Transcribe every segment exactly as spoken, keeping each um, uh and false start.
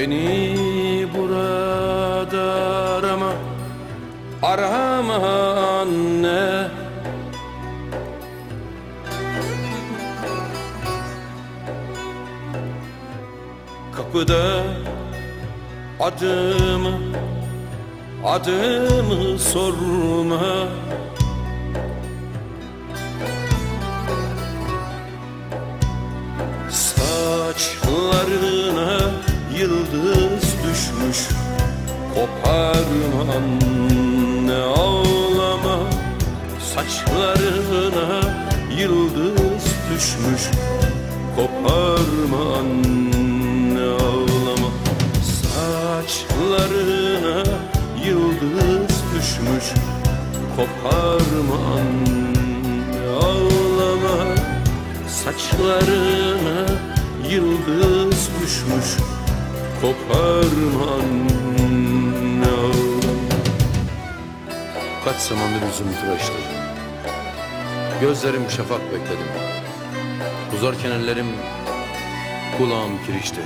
Beni burada arama, arama anne. Kapıda adımı, adımı sorma. Saçlarına yıldız düşmüş, koparma anne ağlama. Saçlarına yıldız düşmüş, koparma anne ağlama. Saçlarına yıldız düşmüş, koparma anne ağlama. Saçlarına yıldız düşmüş, koparma anne ağlam. Kaç zamandır yüzümü tıraşladım, gözlerim şafak bekledim. Uzarken ellerim, kulağım kirişti.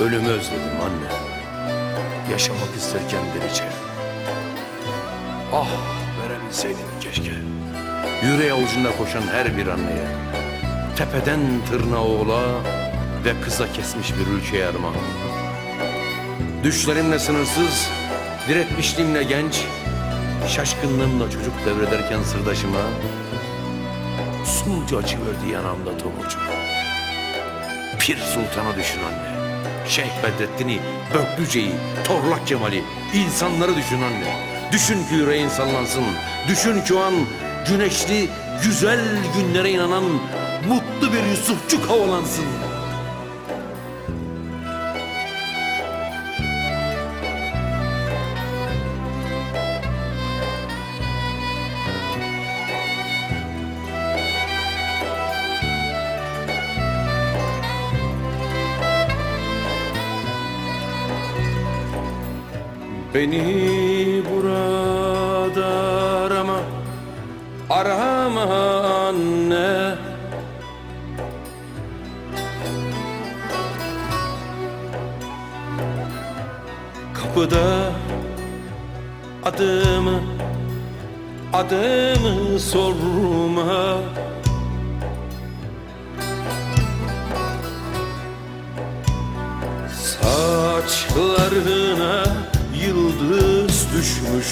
Ölümü özledim anne, yaşamak isterken delice. Ah verebilseydim keşke yüreği avucunda koşan her bir anneye, tepeden tırnağa oğla ve kıza kesmiş bir ülkeye armağan. Düşlerimle sınırsız, diretmişliğimle genç, şaşkınlığımla çocuk devrederken sırdaşıma, usulca açıverdi yanağımda tomurcuk. Pir Sultan'ı düşün anne, Şeyh Bedrettin'i, Böklüce'yi, Torlak Kemal'i, insanları düşün anne. Düşün ki yüreğin sallansın, düşün ki o an güneşli, güzel günlere inanan mutlu bir Yusufçuk havalansın. Beni burada arama, arama anne. Kapıda adımı, adımı sorma. Saçlarına yıldız düşmüş,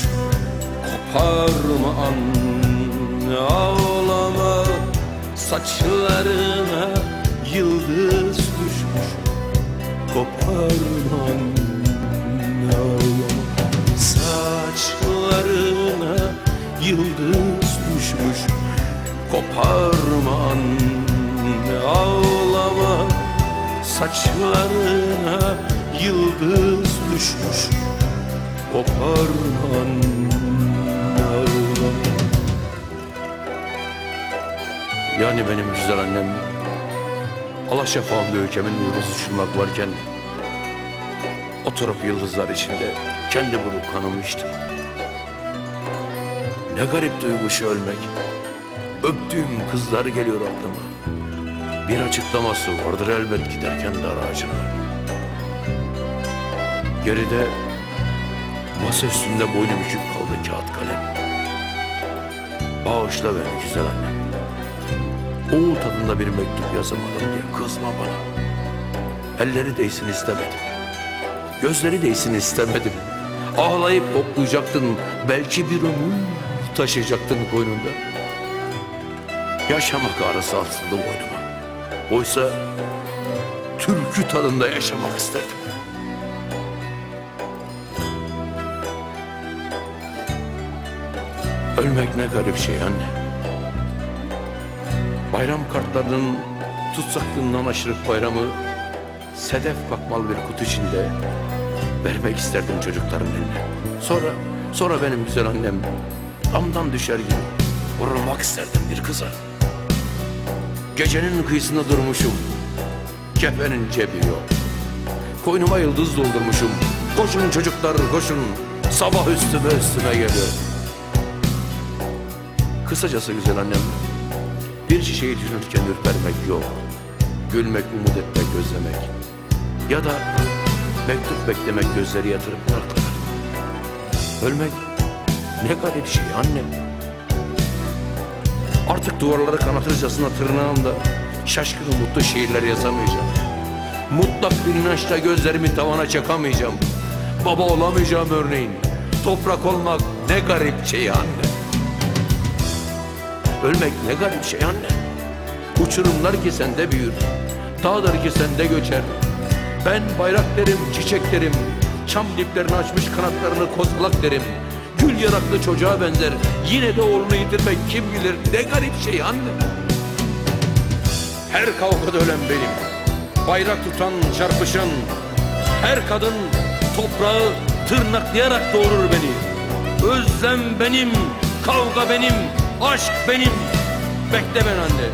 koparma anne ağlama. Saçlarına yıldız düşmüş, koparma anne ağlama. Saçlarına yıldız düşmüş, koparma anne ağlama. Saçlarına yıldız düşmüş, koparma anne. Yani benim güzel annem, alaşafağımda ülkemin yıldızı çınlak varken, oturup yıldızlar içinde kendi bulup kanamıştı. Ne garip duygusu ölmek. Öptüğüm kızlar geliyor aklıma. Bir açıklaması vardır elbet giderken dar ağacına. Geride masa üstünde boynu bükük kaldı kağıt kalem. Bağışla beni güzel annem, oğul tadında bir mektup yazamadım diye kızma bana. Elleri değsin istemedim, gözleri değsin istemedim. Ağlayıp koklayacaktın, belki bir ömür taşıyacaktın koynunda. Yaşamak ağrısı asıldı boynuma, oysa türkü tadında yaşamak isterdim. Ölmek ne garip şey anne. Bayram kartlarının tutsaklığından aşırıp bayramı, sedef bakmalı bir kutu içinde vermek isterdim çocukların eline. Sonra, sonra benim güzel annem damdan düşer gibi vurulmak isterdim bir kıza. Gecenin kıyısında durmuşum, kefenin cebi yok. Koynuma yıldız doldurmuşum, koşun çocuklar koşun, sabah üstüme üstüme geliyor. Kısacası güzel annem, bir şişeyi düşünürken ürpermek yok, gülmek, umut etmek, özlemek. ya da mektup beklemek, gözleri yatırıp bırakmak. Ölmek ne garip şey annem. Artık duvarları kanatırcasına tırnağımda şaşkın mutlu şiirler yazamayacağım. Mutlak bir inançla gözlerimi tavana çakamayacağım. Baba olamayacağım örneğin. Toprak olmak ne garip şey anne. Ölmek ne garip şey anne. Uçurumlar ki sende büyür, dağlar ki sende göçer. Ben bayrak derim, çiçek derim, çam diplerini açmış kanatlarını kozalak derim. Gül yanaklı çocuğa benzer, yine de oğlunu yitirmek kim bilir ne garip şey anne. Her kavgada ölen benim, bayrak tutan, çarpışan. Her kadın toprağı tırnaklayarak doğurur beni. Özlem benim, kavga benim, aşk benim. Bekle ben anne,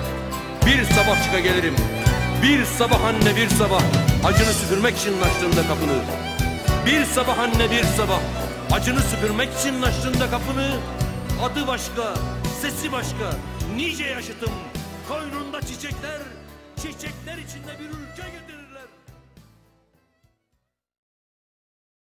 bir sabah çıka gelirim. Bir sabah anne bir sabah, acını süpürmek için açtığında kapını. Bir sabah anne bir sabah, acını süpürmek için açtığında kapını. Adı başka, sesi başka, nice yaşıtım. Koynunda çiçekler, çiçekler içinde bir ülke getirir.